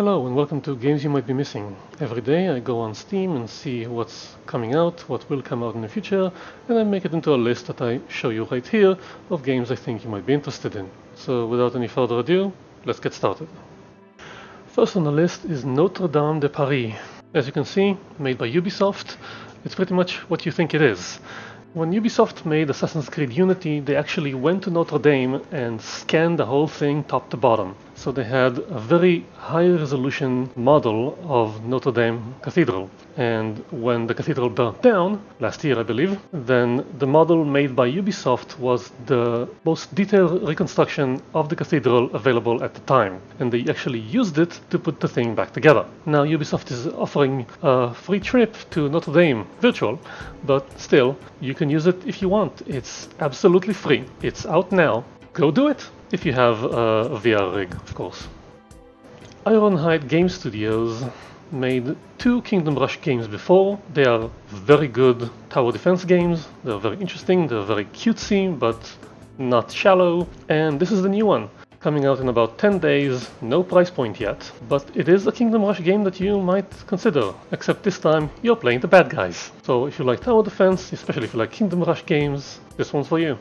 Hello and welcome to Games You Might Be Missing. Every day I go on Steam and see what's coming out, what will come out in the future, and I make it into a list that I show you right here of games I think you might be interested in. So without any further ado, let's get started. First on the list is Notre-Dame de Paris. As you can see, made by Ubisoft, it's pretty much what you think it is. When Ubisoft made Assassin's Creed Unity, they actually went to Notre Dame and scanned the whole thing top to bottom. So they had a very high resolution model of Notre Dame Cathedral. And when the cathedral burnt down, last year I believe, then the model made by Ubisoft was the most detailed reconstruction of the cathedral available at the time. And they actually used it to put the thing back together. Now Ubisoft is offering a free trip to Notre Dame, virtual, but still, you can use it if you want. It's absolutely free. It's out now. Go do it! If you have a VR rig, of course. Ironhide Game Studios made two Kingdom Rush games before. They are very good tower defense games. They're very interesting, they're very cutesy, but not shallow. And this is the new one, coming out in about 10 days, no price point yet. But it is a Kingdom Rush game that you might consider, except this time you're playing the bad guys. So if you like tower defense, especially if you like Kingdom Rush games, this one's for you.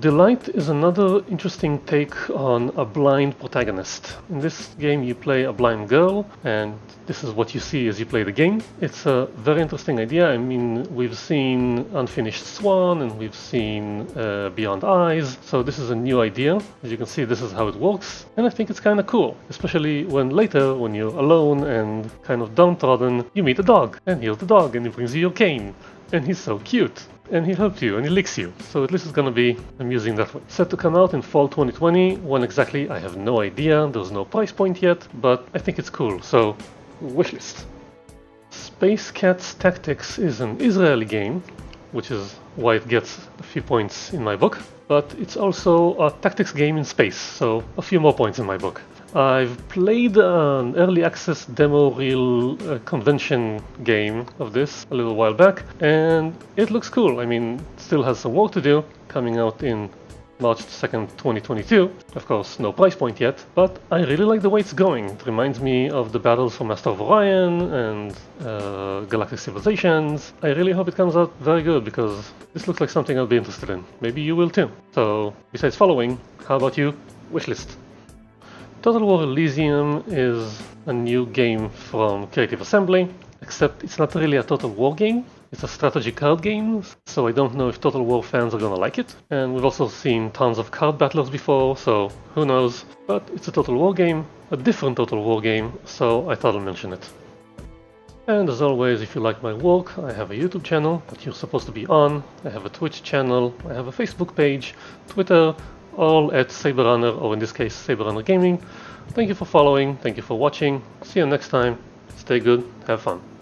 DeLight is another interesting take on a blind protagonist. In this game you play a blind girl, and this is what you see as you play the game. It's a very interesting idea. I mean, we've seen Unfinished Swan and we've seen Beyond Eyes, so this is a new idea. As you can see, this is how it works, and I think it's kind of cool, especially when later, when you're alone and kind of downtrodden, you meet a dog, and here's the dog, and he brings you your cane, and he's so cute. And he helps you, and he licks you, so at least it's gonna be amusing that way. Set to come out in fall 2020, when exactly I have no idea, there's no price point yet, but I think it's cool, so wishlist. Space Cats Tactics is an Israeli game, which is why it gets a few points in my book, but it's also a tactics game in space, so a few more points in my book. I've played an early access demo reel convention game of this a little while back, and it looks cool. I mean, it still has some work to do, coming out in March 2nd, 2022. Of course, no price point yet, but I really like the way it's going. It reminds me of the battles for Master of Orion and Galactic Civilizations. I really hope it comes out very good, because this looks like something I'll be interested in. Maybe you will too. So, besides following, how about you? Wishlist. Total War Elysium is a new game from Creative Assembly, except it's not really a Total War game, it's a strategy card game, so I don't know if Total War fans are gonna like it. And we've also seen tons of card battlers before, so who knows. But it's a Total War game, a different Total War game, so I thought I'd mention it. And as always, if you like my work, I have a YouTube channel that you're supposed to be on, I have a Twitch channel, I have a Facebook page, Twitter, all at Saber Runner, or in this case, Saber Runner Gaming. Thank you for following, thank you for watching, see you next time, stay good, have fun.